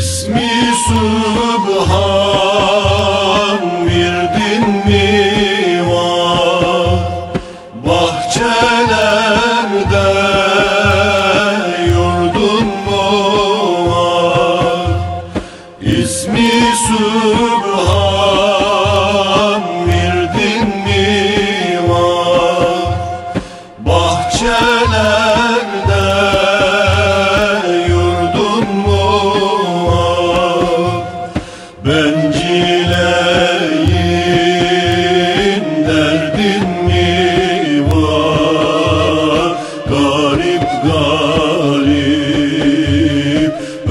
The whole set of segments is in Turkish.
İsmi Sübhan verdin mi var? Bahçelerde yurdun mu var? İsmi Sübhan verdin mi var? Bahçelerde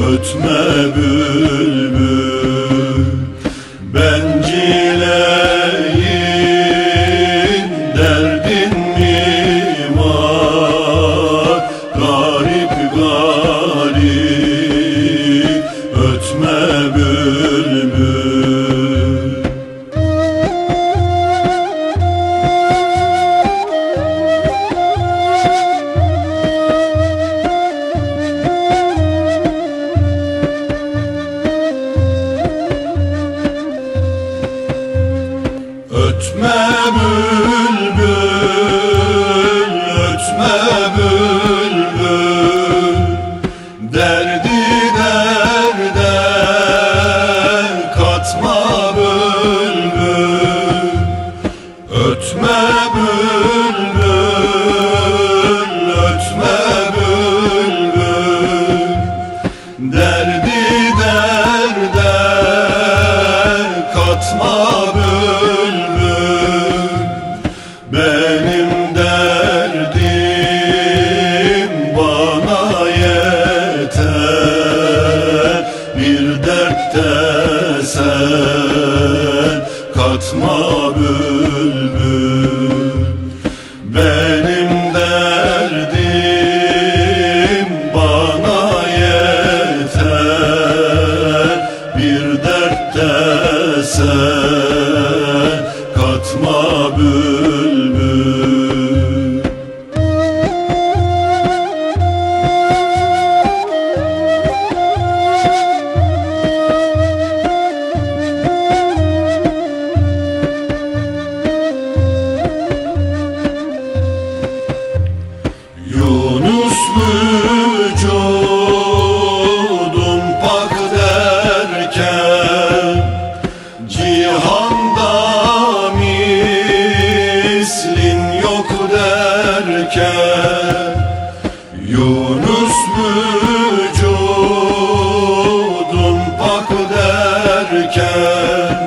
ötme bülbül, bencileyim derdin mi var? Garip garip ötme bülbül. Ötme bülbül, ötme bülbül, derdi derde katma bülbül. Ötme bülbül, ötme bülbül, derdi derde katma bülbül. Benim derdim bana yeter, bir dertte sen katma bülbül. Benim derdim bana yeter, bir dertte sen katma bülbül. Yunus vücudum pak derken, cihanda mislin yok derken. Yunus vücudum pak derken,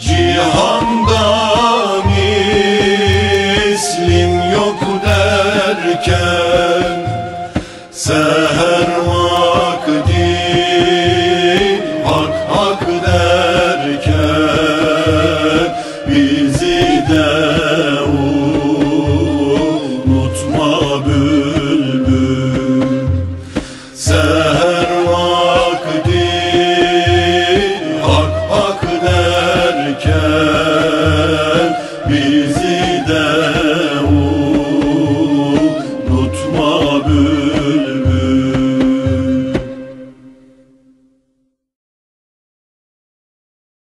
cihanda mislin yok derken. Seher var.